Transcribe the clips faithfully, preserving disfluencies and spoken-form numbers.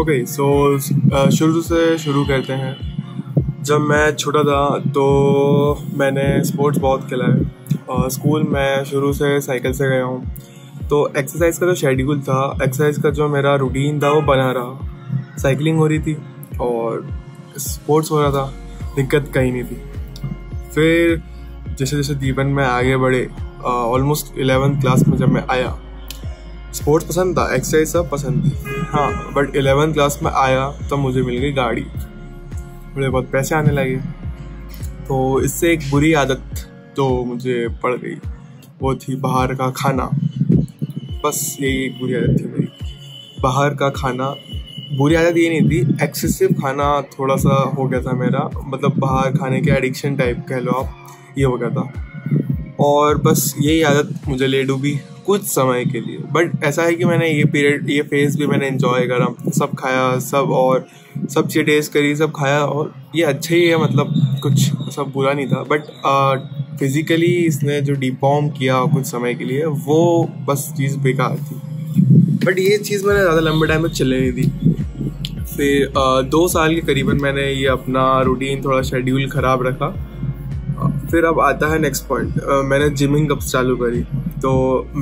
Okay so शुरू से शुरू करते हैं। जब मैं छोटा था तो मैंने स्पोर्ट्स बहुत खेला है। स्कूल में शुरू से साइकिल से गया हूँ, तो एक्सरसाइज का जो शेड्यूल था, एक्सरसाइज का जो मेरा रूटीन था वो बना रहा। साइकिलिंग हो रही थी और स्पोर्ट्स हो रहा था, दिक्कत कहीं नहीं थी। फिर जैसे जैसे जीवन में आगे बढ़े, ऑलमोस्ट इलेवेंथ क्लास में जब मैं आया, स्पोर्ट्स पसंद था, एक्सरसाइज सब पसंद थी, हाँ, बट इलेवेंथ क्लास में आया तो मुझे मिल गई गाड़ी, मुझे बहुत पैसे आने लगे। तो इससे एक बुरी आदत जो मुझे पड़ गई वो थी बाहर का खाना। बस यही एक बुरी आदत थी मेरी, बाहर का खाना। बुरी आदत ये नहीं थी, एक्सेसिव खाना थोड़ा सा हो गया था मेरा, मतलब बाहर खाने के एडिक्शन टाइप कह लो आप, ये हो गया था। और बस यही आदत मुझे ले डूबी कुछ समय के लिए। बट ऐसा है कि मैंने ये पीरियड, ये फेज़ भी मैंने एंजॉय करा, सब खाया सब, और सब चीज़ें टेस्ट करी, सब खाया, और ये अच्छा ही है, मतलब कुछ सब बुरा नहीं था। बट फिज़िकली इसने जो डिफॉर्म किया कुछ समय के लिए, वो बस चीज़ बेकार थी। बट ये चीज़ मैंने ज़्यादा लंबे टाइम तक चले नहीं दी। फिर आ, दो साल के करीबन मैंने ये अपना रूटीन, थोड़ा शेड्यूल ख़राब रखा। आ, फिर अब आता है नेक्स्ट पॉइंट, मैंने जिमिंग कब चालू करी। तो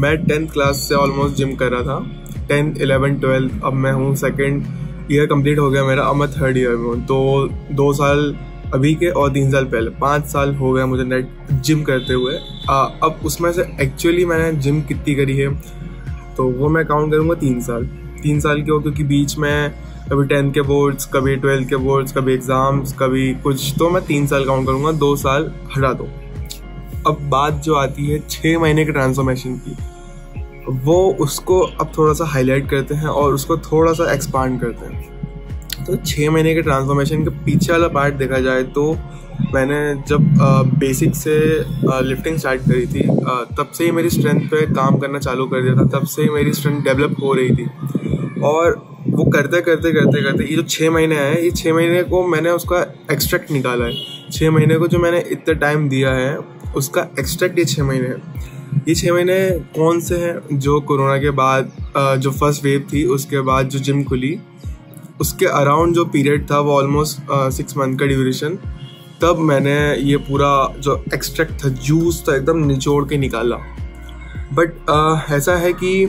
मैं टेंथ क्लास से ऑलमोस्ट जिम कर रहा था, टेंथ इलेवन ट्वेल्थ। अब मैं हूँ, सेकेंड ईयर कंप्लीट हो गया मेरा, अब मैं थर्ड ईयर में हूँ। तो दो साल अभी के और तीन साल पहले, पाँच साल हो गया मुझे नेट जिम करते हुए। आ, अब उसमें से एक्चुअली मैंने जिम कितनी करी है तो वो मैं काउंट करूँगा तीन साल तीन साल के हो, क्योंकि बीच में कभी टेंथ के बोर्ड्स, कभी ट्वेल्थ के बोर्ड्स, कभी एग्ज़ाम्स, कभी कुछ, तो मैं तीन साल काउंट करूँगा, दो साल हटा दो। अब बात जो आती है छः महीने के ट्रांसफॉर्मेशन की, वो उसको अब थोड़ा सा हाईलाइट करते हैं और उसको थोड़ा सा एक्सपांड करते हैं। तो छः महीने के ट्रांसफॉर्मेशन के पीछे वाला पार्ट देखा जाए तो मैंने जब बेसिक से लिफ्टिंग स्टार्ट करी थी, आ, तब से ही मेरी स्ट्रेंथ पे काम करना चालू कर दिया था, तब से ही मेरी स्ट्रेंथ डेवलप हो रही थी। और वो करते करते करते करते ये जो छः महीने हैं, ये छः महीने को मैंने उसका एक्सट्रैक्ट निकाला है। छः महीने को जो मैंने इतना टाइम दिया है उसका एक्सट्रैक्ट ये छः महीने है। ये छः महीने कौन से हैं? जो कोरोना के बाद आ, जो फर्स्ट वेव थी, उसके बाद जो जिम खुली, उसके अराउंड जो पीरियड था वो ऑलमोस्ट सिक्स मंथ का ड्यूरेशन। तब मैंने ये पूरा जो एक्सट्रैक्ट था, जूस था, एकदम निचोड़ के निकाला। बट आ, ऐसा है कि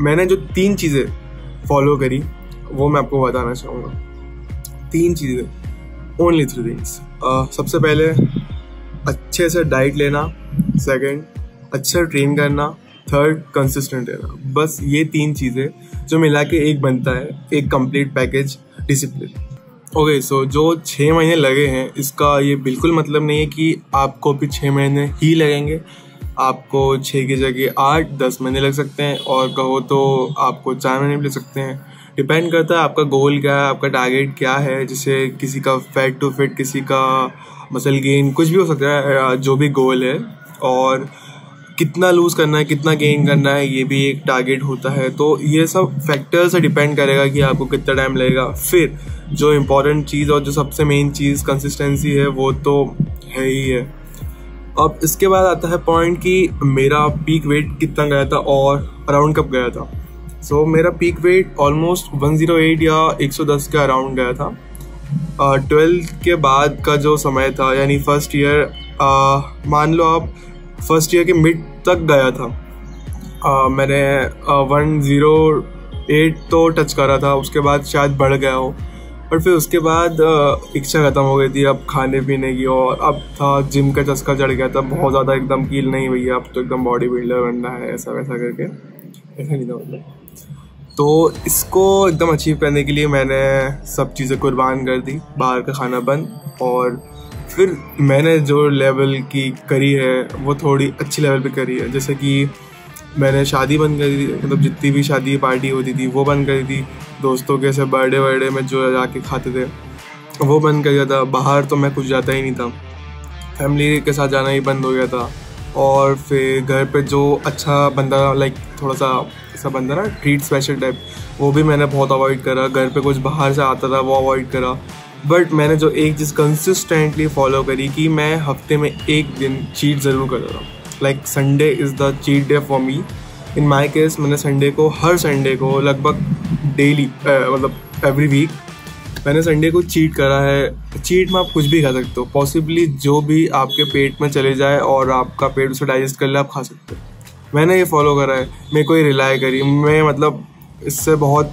मैंने जो तीन चीज़ें फॉलो करी वो मैं आपको बताना चाहूँगा। तीन चीज़ें, ओनली थ्री थिंग्स। सबसे पहले अच्छे से डाइट लेना, सेकंड अच्छा ट्रेन करना, थर्ड कंसिस्टेंट रहना। बस ये तीन चीज़ें जो मिला के एक बनता है, एक complete package, discipline. Okay okay, so so, जो छः महीने लगे हैं, इसका ये बिल्कुल मतलब नहीं है कि आपको भी छः महीने ही लगेंगे। आपको छः की जगह आठ दस महीने लग सकते हैं, और कहो तो आपको चार महीने भी लग सकते हैं। डिपेंड करता है आपका गोल क्या है, आपका टारगेट क्या है। जैसे किसी का फैट टू फिट, किसी का मसल गेन, कुछ भी हो सकता है जो भी गोल है। और कितना लूज़ करना है, कितना गेन करना है, ये भी एक टारगेट होता है। तो ये सब फैक्टर्स से डिपेंड करेगा कि आपको कितना टाइम लगेगा। फिर जो इम्पोर्टेंट चीज़ और जो सबसे मेन चीज़ कंसिस्टेंसी है, वो तो है ही है। अब इसके बाद आता है पॉइंट कि मेरा पीक वेट कितना गया था और अराउंड कब गया था। सो so, मेरा पीक वेट ऑलमोस्ट एक सौ आठ या एक सौ दस के अराउंड गया था। ट्वेल्थ uh, के बाद का जो समय था, यानी फर्स्ट ईयर, uh, मान लो आप फर्स्ट ईयर के मिड तक गया था। आ, मैंने वन ज़ीरो एट तो टच करा था, उसके बाद शायद बढ़ गया हो। और फिर उसके बाद इच्छा ख़त्म हो गई थी अब खाने पीने की, और अब था जिम का चस्का चढ़ गया था बहुत ज़्यादा, एकदम कील नहीं भैया अब तो एकदम बॉडी बिल्डर बनना है, ऐसा वैसा करके, ऐसा नहीं था मतलब। तो इसको एकदम अचीव करने के लिए मैंने सब चीज़ें कुर्बान कर दी, बाहर का खाना बंद। और फिर मैंने जो लेवल की करी है वो थोड़ी अच्छी लेवल पे करी है। जैसे कि मैंने शादी बंद कर दी, मतलब जितनी भी शादी पार्टी होती थी वो बंद कर दी, दोस्तों के से बर्थडे वर्डे में जो जाके खाते थे वो बंद कर दिया था। बाहर तो मैं कुछ जाता ही नहीं था, फैमिली के साथ जाना ही बंद हो गया था। और फिर घर पे जो अच्छा बंदा, लाइक थोड़ा सा ऐसा बंदा ना, ट्रीट स्पेशल टाइप, वो भी मैंने बहुत अवॉइड करा। घर पे कुछ बाहर से आता था वो अवॉइड करा। बट मैंने जो एक चीज़ कंसिस्टेंटली फॉलो करी कि मैं हफ्ते में एक दिन चीट ज़रूर करता था, like Sunday is the cheat day for me. In my case मैंने संडे को हर संडे को लगभग डेली मतलब एवरी वीक मैंने संडे को चीट करा है। चीट में आप कुछ भी खा सकते हो, पॉसिबली जो भी आपके पेट में चले जाए और आपका पेट उसे डाइजेस्ट कर ले आप खा सकते हो। मैंने ये फॉलो करा है, मैं कोई रिलाई करी, मैं मतलब इससे बहुत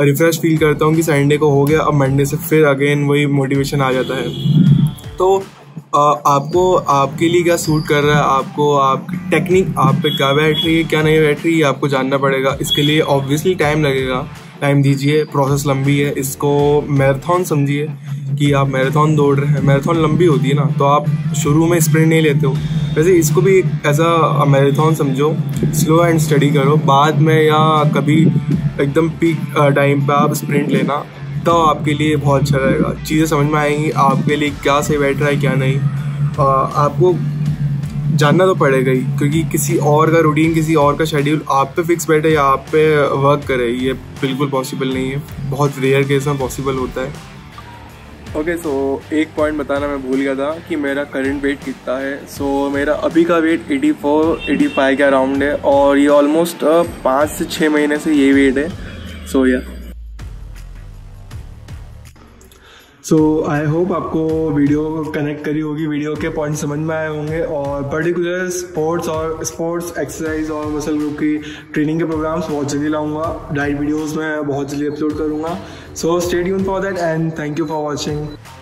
रिफ्रेश फील करता हूँ कि संडे को हो गया, अब मंडे से फिर अगेन वही मोटिवेशन आ जाता है। तो आपको आपके लिए क्या सूट कर रहा है, आपको आपकी टेक्निक आप पे क्या बैठ रही है क्या नहीं बैठ रही है आपको जानना पड़ेगा। इसके लिए ऑब्वियसली टाइम लगेगा, टाइम दीजिए, प्रोसेस लंबी है। इसको मैराथन समझिए कि आप मैराथन दौड़ रहे हैं, मैराथन लंबी होती है ना, तो आप शुरू में स्प्रिंट नहीं लेते हो। वैसे इसको भी एक एज अ मैराथन समझो, स्लो एंड स्टडी करो, बाद में या कभी एकदम पीक टाइम पे आप स्प्रिंट लेना, तो आपके लिए बहुत अच्छा रहेगा। चीज़ें समझ में आएंगी आपके लिए क्या सही बैठ रहा है क्या नहीं। आ, आपको जानना तो पड़ेगा ही, क्योंकि किसी और का रूटीन किसी और का शेड्यूल आप पे फिक्स बैठे या आप पे वर्क करे ये बिल्कुल पॉसिबल नहीं है, बहुत रेयर केस में पॉसिबल होता है। ओके, सो एक पॉइंट बताना मैं भूल गया था कि मेरा करंट वेट कितना है। सो मेरा अभी का weight eighty four eighty five के अराउंड है और ये ऑलमोस्ट पाँच से छः महीने से ये वेट है। सो या सो आई होप आपको वीडियो कनेक्ट करी होगी, वीडियो के पॉइंट समझ में आए होंगे और पर्टिकुलर स्पोर्ट्स और स्पोर्ट्स एक्सरसाइज और मसल ग्रुप की ट्रेनिंग के प्रोग्राम्स बहुत जल्दी लाऊंगा, डाइट वीडियोस में बहुत जल्दी अपलोड करूँगा। So stay tuned for that and thank you for watching.